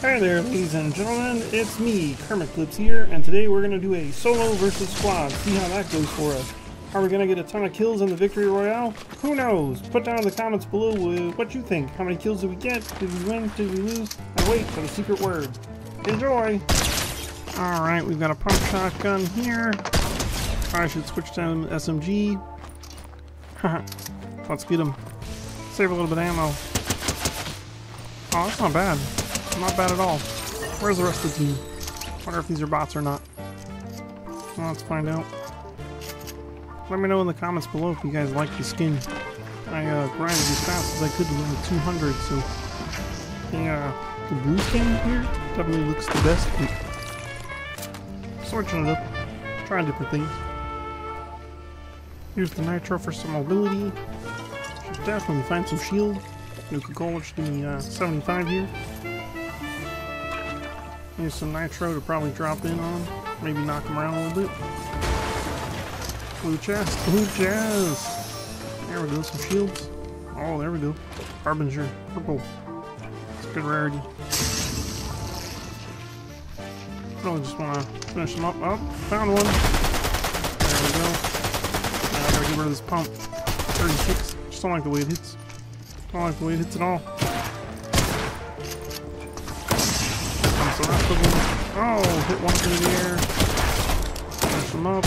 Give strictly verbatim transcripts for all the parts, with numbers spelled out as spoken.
Hi there, ladies and gentlemen, it's me, Kermit Clips here, and today we're going to do a solo versus squad, see how that goes for us. Are we going to get a ton of kills in the Victory Royale? Who knows? Put down in the comments below what you think. How many kills did we get? Did we win? Did we lose? And wait for the secret word. Enjoy! Alright, we've got a pump shotgun here. I should switch to an S M G. Haha, let's get him. Save a little bit of ammo. Oh, that's not bad. Not bad at all. Where's the rest of the team? Wonder if these are bots or not. Well, let's find out. Let me know in the comments below if you guys like the skin. I uh, grinded as fast as I could to level two hundred, so the, uh, the blue skin here definitely looks the best. Switching it up, trying different things. Here's the nitro for some mobility. Should definitely find some shield. Nuka-Cola should give me uh, seventy-five here. Here's some nitro to probably drop in on. Maybe knock him around a little bit. Blue chest, blue chest! There we go, some shields. Oh, there we go. Harbinger, purple. It's a good rarity. Probably just want to finish him up. Oh, found one! There we go. Now I gotta get rid of this pump. thirty-six. Just don't like the way it hits. Don't like the way it hits at all. The rest of them. Oh, hit one through the air. Finish them up.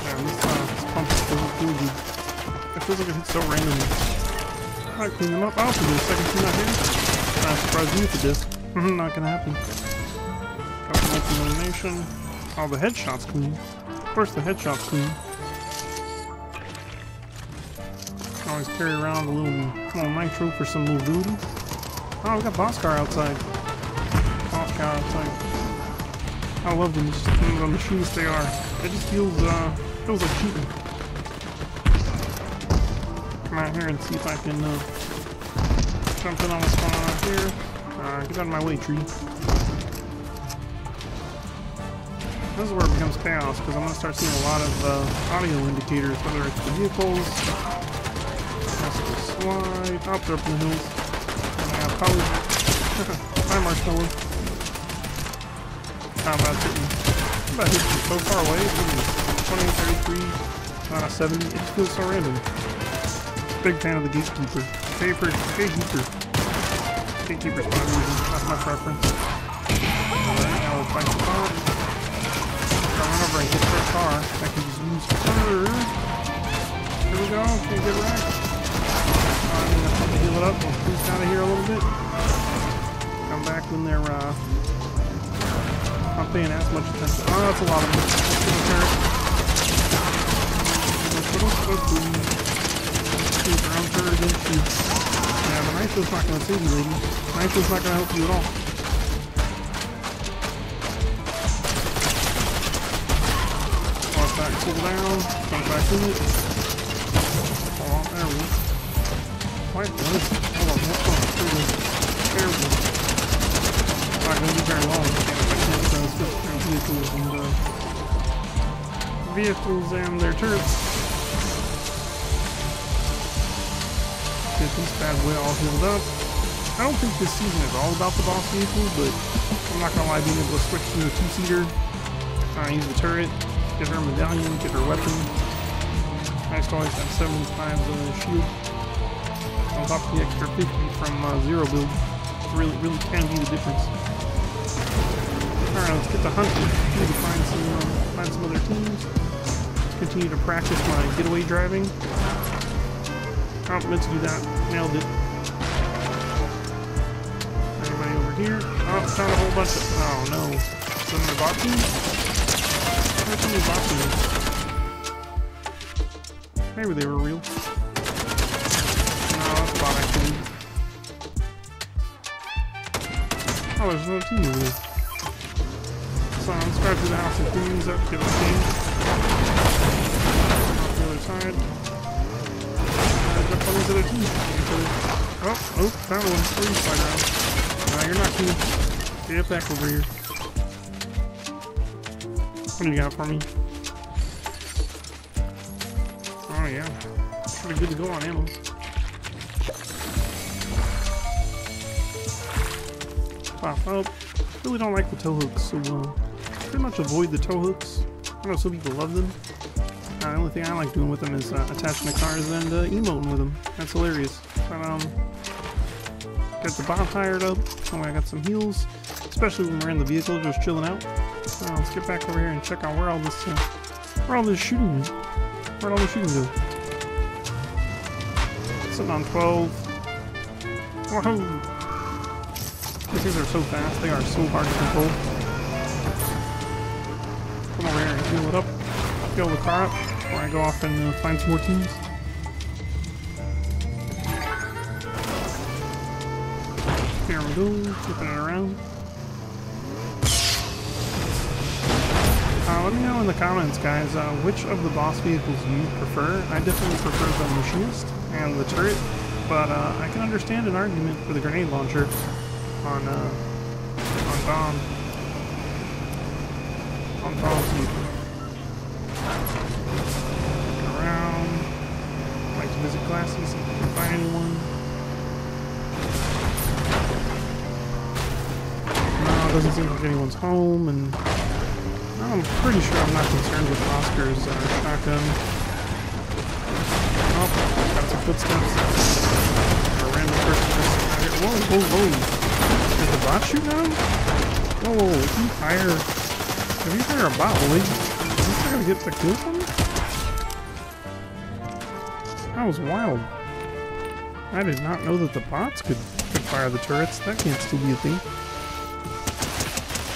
Man, this, uh, this pump is really goofy. It feels like it hits so randomly. Alright, clean them up. Oh, for the second team out here. Not surprised you with this. Not gonna happen. Got the multi elimination. Oh, the headshot's clean. Of course, the headshot's clean. I always carry around a little, little nitro for some little voodoo. Oh, we got boss car outside. Boss car outside. I love them, just the machines they are. It just feels, uh, feels like cheating. Come out here and see if I can, uh, jump in on what's going on out here. Uh, get out of my way, tree. This is where it becomes chaos, because I'm going to start seeing a lot of, uh, audio indicators, whether it's the vehicles, slide, up there up in the hills. Probably. Hi, Marshmallow. How about hitting? How about hitting so far away? twenty, thirty-three, uh, seventy. It just feels so random. Big fan of the gatekeeper. Favorite gatekeeper. Gatekeeper's not easy. That's my preference. Alright, now we'll fight the car. If I run over and hit their car, I can just lose further. Here we go. Can you get wrecked? I'm gonna heal it up, we'll boost out of here a little bit. Come back when they're uh, not paying as much attention. Oh, that's a lot of them. Let's get a turret. Let's round turret into. Yeah, but nitro's not gonna save you, lady. Nitro's not gonna help you at all. Walk back, cool down. Come back in it. Oh, there we go. What? What? Hold on, that's one. Terrible. It's not going to be very long. Let's go through vehicles and, uh, vehicles and their turrets. Get this bad boy all healed up. I don't think this season is all about the boss vehicles, but I'm not going to lie, being able to switch to a two-seater, uh, use the turret, get her medallion, get her weapon. I just always have seventy-five uh, shield. On top of the extra fifty from uh, zero build, really, really can be the difference. Alright, let's get to hunting. Need to find some, uh, find some other teams. Let's continue to practice my getaway driving. I oh, meant to do that. Nailed it. Anybody over here? Oh, found a whole bunch of. Oh no. Is there bot teams? There's so many bot teams. Maybe they were real. Oh, there's another team over here. So let's grab through the house and clean these up, get a team. Off the other side. Uh, jump on these other teams. Oh, oh, found one. Three spider out. Nah, you're not cool. Get back over here. What do you got for me? Oh, yeah. Pretty good to go on ammo. pop up. I really don't like the toe hooks, so uh, pretty much avoid the toe hooks. I know some people love them. Uh, the only thing I like doing with them is uh, attaching to cars and uh, emoting with them. That's hilarious. But, um, got the bomb tired up. Oh, I got some heals, especially when we're in the vehicle, just chilling out. Uh, let's get back over here and check out where all this, uh, where all this shooting is. Where'd all the shooting go? Sitting on twelve. Whoa! These are so fast. They are so hard to control. Come over here and heal it up. Heal the car up before I go off and uh, find some more teams. Here we go. Flipping it around. Uh, let me know in the comments, guys, uh, which of the boss vehicles you prefer. I definitely prefer the machinist and the turret, but uh, I can understand an argument for the grenade launcher on uh, on bomb on bomb people. Look around. I'd like to visit classes, see if I can find anyone. No, it doesn't seem like anyone's home, and I'm pretty sure I'm not concerned with Oscar's uh, shotgun. Oh, got some footsteps. A random person just out here. Whoa, whoa, whoa. Is the bot shooting at him? Whoa, whoa, whoa. Fire. If you fire a bot, will he? Is he trying to get the kill from me? That was wild. I did not know that the bots could, could fire the turrets. That can't still be a thing.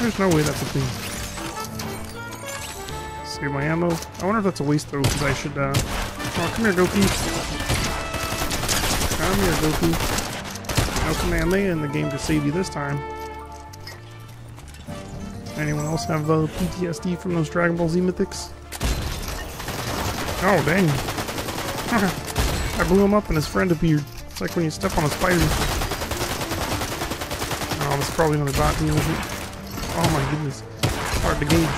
There's no way that's a thing. Save my ammo. I wonder if that's a waste though, because I should, uh... Oh, come here, Goku. Come here, Goku. No command Leia in the game to save you this time. Anyone else have uh, P T S D from those Dragon Ball Z mythics? Oh, dang. I blew him up and his friend appeared. It's like when you step on a spider. Oh, that's probably another bot deal with it. Oh my goodness. It's hard to gauge.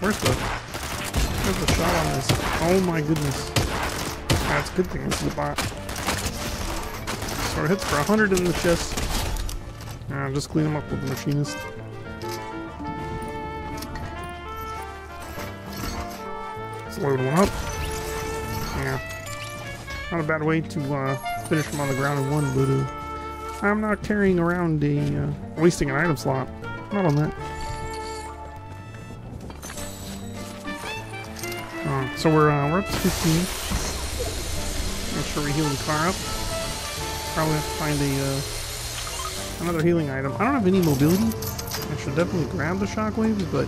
Where's the, where's the shot on this? Oh my goodness. That's a good thing this is a bot. So it hits for one hundred in the chest. And I'll just clean them up with the machinist. Let's load one up. Yeah. Not a bad way to uh, finish them on the ground in one, but uh, I'm not carrying around a, uh, wasting an item slot. Not on that. So we're, uh, we're up to fifteen. Make sure we heal the car up. Probably have to find a, uh, another healing item. I don't have any mobility. I should definitely grab the shockwaves, but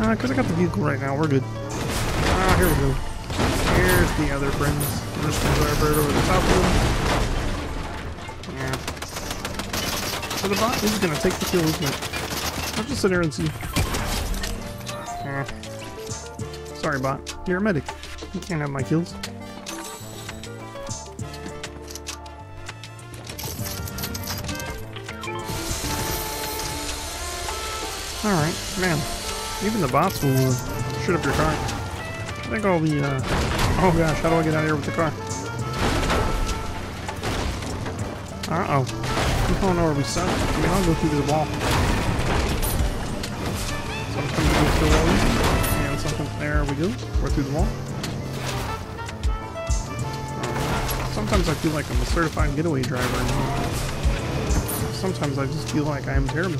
uh, because I got the vehicle right now, we're good. Ah, here we go. Here's the other friends. We're just going to drive right over the top of them. Yeah. So the bot is going to take the kill, isn't it? I'll just sit here and see. Yeah. Sorry, bot. You're a medic. You can't have my kills. Alright, man. Even the bots will uh, shoot up your car. I think all the, uh... oh gosh, how do I get out of here with the car? Uh-oh. We don't know where we suck. I mean, I'll go through this wall. So I'm just gonna go through all these. There we go. We're through the wall. Um, sometimes I feel like I'm a certified getaway driver. And sometimes I just feel like I am terrible.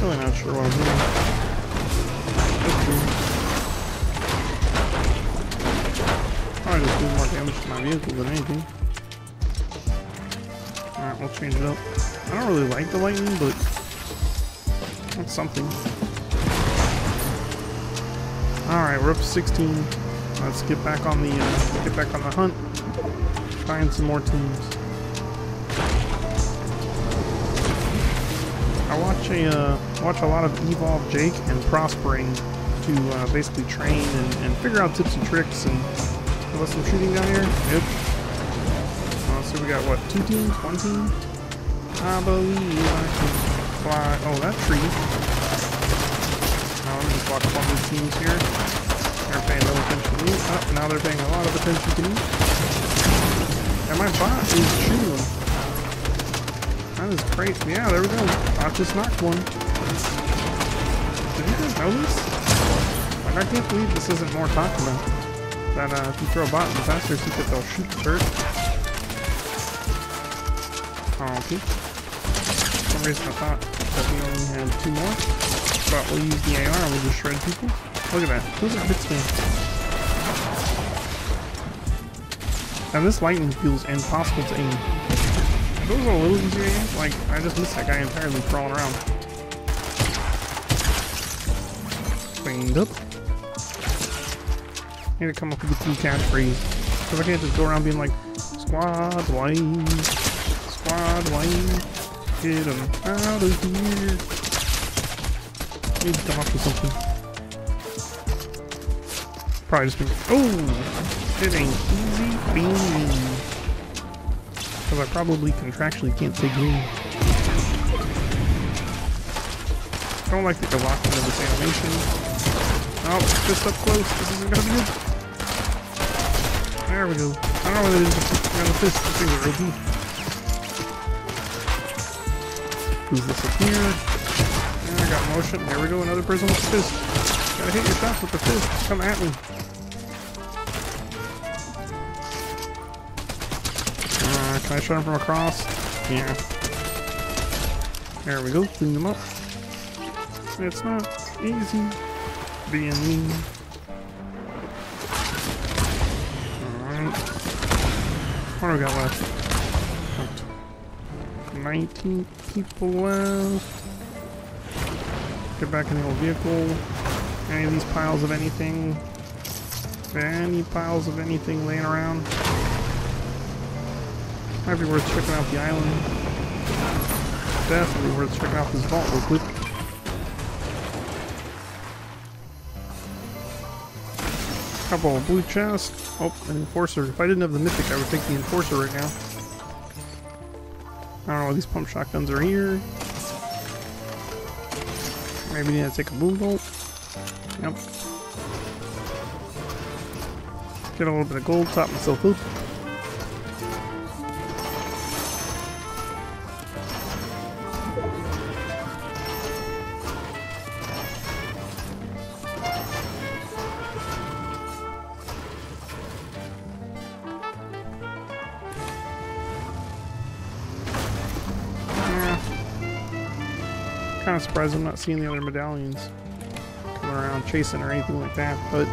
Really not sure what I'm doing. Probably just do more damage to my vehicle than anything. Alright, we'll change it up. I don't really like the lightning, but that's something. Alright, we're up to sixteen. Let's get back on the uh, get back on the hunt. Find some more teams. I watch a uh, watch a lot of Evolve Jake and Prospering to uh, basically train and, and figure out tips and tricks. And unless some shooting down here, yep. Uh, so we got what, two teams, one team? I believe I can. Fly. Oh, that tree. Now let me just walk up on these teams here. They're paying no attention to me. Oh, now they're paying a lot of attention to me. Am my bot is shooting them. That is crazy. Yeah, there we go. I just knocked one. Did you guys know this? Like, I can't believe this isn't more talked about. That uh, if you throw a bot in the faster, so that they'll shoot the turret. Oh, okay. For some reason I thought that we only had two more. But we'll use the A R and we'll just shred people. Look at that. Those are big things. Now this lightning feels impossible to aim. Those are a little easier to aim. Like, I just missed that guy entirely crawling around. Cleaned up. I need to come up with a new catchphrase. Because I can't just go around being like, squad lane, squad lane, get him out of here. I need to come up with something. Probably just be, oh! It ain't easy being. Because I probably contractually can't say green. I don't like the locking of this animation. Oh, just up close. This isn't gonna be good. There we go. I don't know whether this is kind of fist. This thing's a real beef. Move this up here. And I got motion. There we go. Another person with the fist. Gotta hit your shots with the fist. Come at me. Can I shot him from across? Yeah. There we go. Clean them up. It's not easy being mean. Alright. What do we got left? nineteen people left. Get back in the old vehicle. Any of these piles of anything? Any piles of anything laying around? Might be worth checking out the island. Definitely worth checking out this vault real quick. Couple of blue chests. Oh, an enforcer. If I didn't have the mythic, I would take the enforcer right now. I don't know, these pump shotguns are here. Maybe need to take a boom bolt. Yep. Get a little bit of gold, top myself up. Kind of surprised I'm not seeing the other medallions coming around chasing or anything like that, but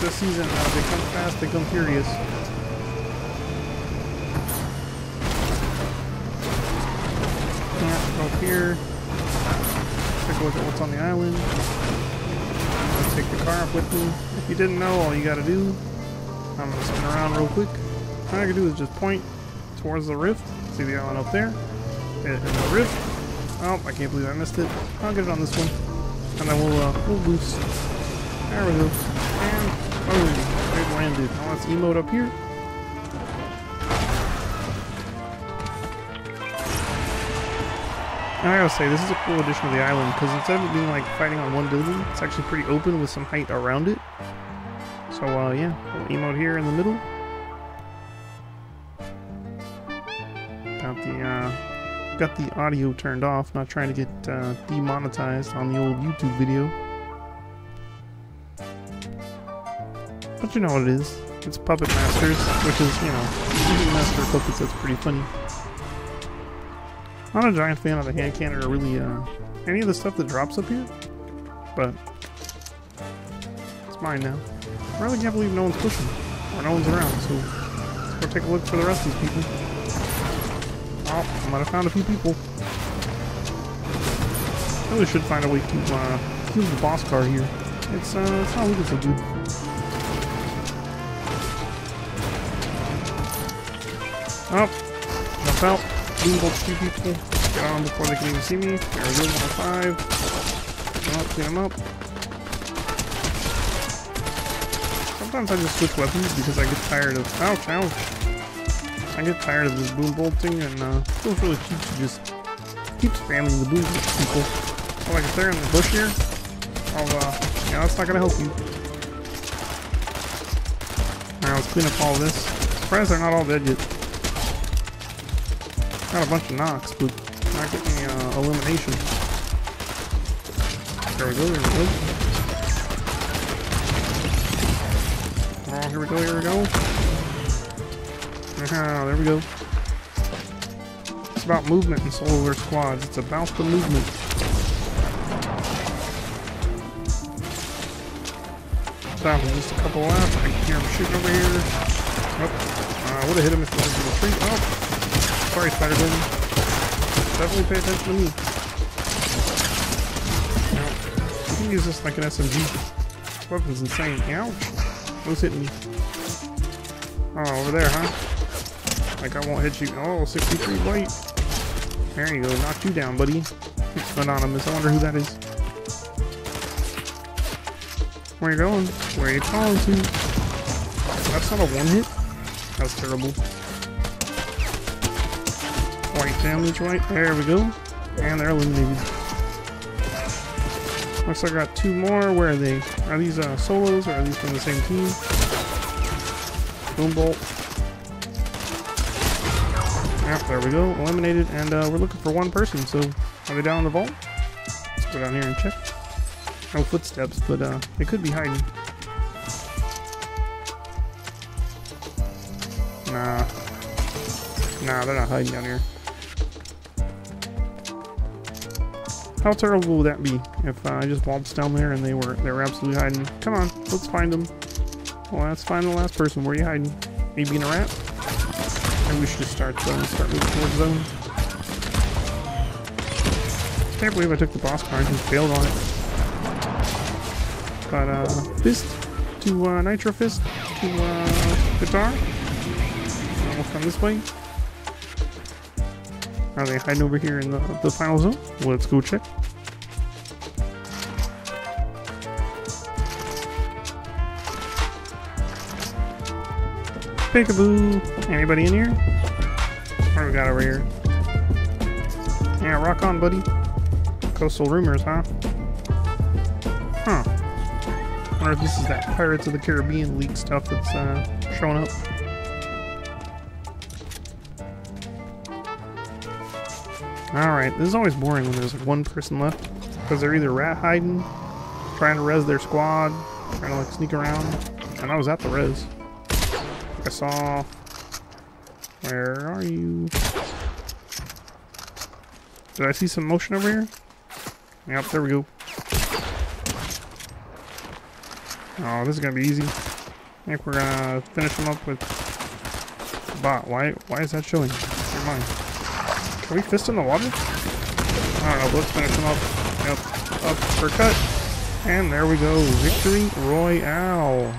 this season uh, they come fast, they come furious. Can't go here. Take a look at what's on the island. I'm gonna take the car up with me. If you didn't know, all you gotta do, I'm gonna spin around real quick. All I can do is just point towards the rift. See the island up there? Hit the rift. Oh, I can't believe I missed it. I'll get it on this one. And then we'll, uh, we'll boost. There we go. And, oh, it landed. Now let's emote up here. And I gotta say, this is a cool addition to the island, because instead of being, like, fighting on one building, it's actually pretty open with some height around it. So, uh, yeah. We'll emote here in the middle. Got the, uh... got the audio turned off, not trying to get uh, demonetized on the old YouTube video. But you know what it is. It's Puppet Masters, which is, you know, Master of Puppets, that's pretty funny. I'm not a giant fan of the hand cannon or really uh, any of the stuff that drops up here, but it's mine now. I really can't believe no one's pushing, or no one's around, so let's go take a look for the rest of these people. Oh, I might have found a few people. I really should find a way to uh, kill the boss car here. It's, uh, it's not looking so good. Oh, jump out. Boom, bolt two people. Get on before they can even see me. There we go, one oh five. Clean them up, clean them up. Sometimes I just switch weapons because I get tired of... Ouch, ouch. I get tired of this boom bolting, and uh, it feels really cheap to just keep spamming the boom bolt people. So like if they're in the bush here, I'll, uh, yeah, that's not gonna help you. Alright, let's clean up all this. Surprised they're not all dead yet. Got a bunch of knocks, but not getting any uh, illumination. There we go, there we go. Oh, here we go, here we go. Ah, there we go. It's about movement in solar squads. It's about the movement. That was just a couple laps. I can hear him shooting over here. Oh, I would have hit him if he was in the tree. Oh, sorry, Spider-Man. Definitely pay attention to me. Now, you can use this like an S M G. This weapon's insane. Ow! Who's hitting me? Oh, over there, huh? Like I won't hit you. Oh, sixty-three blight. There you go. Knocked you down, buddy. It's anonymous. I wonder who that is. Where are you going? Where are you calling to? That's not a one hit? That's terrible. White damage, right? There we go. And they're eliminated. Looks like I got two more. Where are they? Are these uh, solos or are these from the same team? Boom bolt. Yep, there we go. Eliminated. And uh, we're looking for one person, so are they down in the vault? Let's go down here and check. No footsteps, but uh, they could be hiding. Nah. Nah, they're not hiding down here. How terrible would that be if uh, I just waltzed down there and they were they were absolutely hiding? Come on, let's find them. Well, let's find the last person. Where are you hiding? Are you being a rat? Maybe we should just start zone, start moving towards zone. Can't believe I took the boss card and failed on it. Got a uh, fist to uh, nitro fist to uh, guitar. Uh, we'll come this way. Are they hiding over here in the, the final zone? Well, let's go check. Peekaboo! Anybody in here? What do we got over here? Yeah, rock on, buddy. Coastal rumors, huh? Huh. I wonder if this is that Pirates of the Caribbean leak stuff that's uh, showing up. Alright, this is always boring when there's like one person left. Because they're either rat hiding, trying to res their squad, trying to like sneak around. And I was at the res. I saw... Where are you? Did I see some motion over here? Yep, there we go. Oh, this is gonna be easy. I think we're gonna finish them up with the bot. Why why is that showing? Never mind. Can we fist in the water? I don't know, but let's finish them up. Yep. Up for cut. And there we go. Victory Royale.